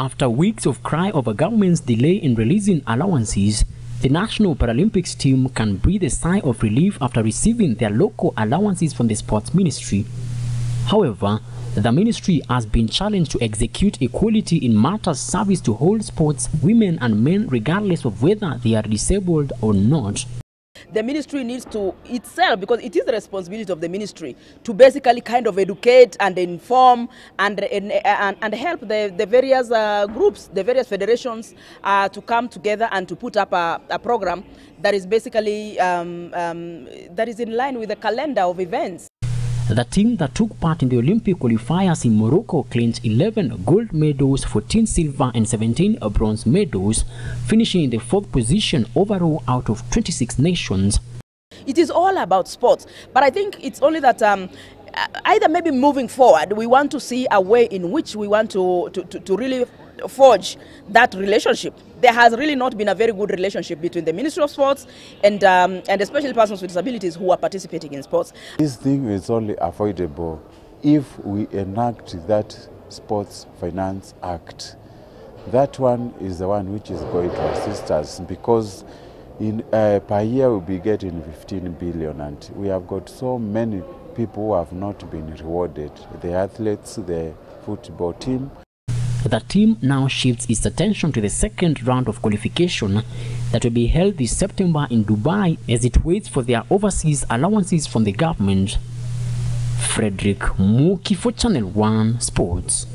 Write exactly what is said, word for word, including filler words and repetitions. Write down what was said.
After weeks of cry over government's delay in releasing allowances, the National Paralympics team can breathe a sigh of relief after receiving their local allowances from the Sports Ministry. However, the ministry has been challenged to execute equality in matters service to all sports, women and men, regardless of whether they are disabled or not. The ministry needs to itself, because it is the responsibility of the ministry to basically kind of educate and inform and and, and, and help the, the various uh, groups, the various federations uh, to come together and to put up a, a program that is basically um, um, that is in line with the calendar of events. The team that took part in the Olympic qualifiers in Morocco clinched eleven gold medals, fourteen silver and seventeen bronze medals, finishing in the fourth position overall out of twenty-six nations. It is all about sports, but I think it's only that um, either maybe moving forward, we want to see a way in which we want to, to, to, to really forge that relationship. There has really not been a very good relationship between the Ministry of Sports and um, and especially persons with disabilities who are participating in sports. This thing is only avoidable if we enact that Sports Finance Act. That one is the one which is going to assist us, because in uh, per year we'll be getting fifteen billion, and we have got so many people who have not been rewarded: the athletes, the football team. The team now shifts its attention to the second round of qualification that will be held this September in Dubai as it waits for their overseas allowances from the government. Frederick Mookie for Channel One Sports.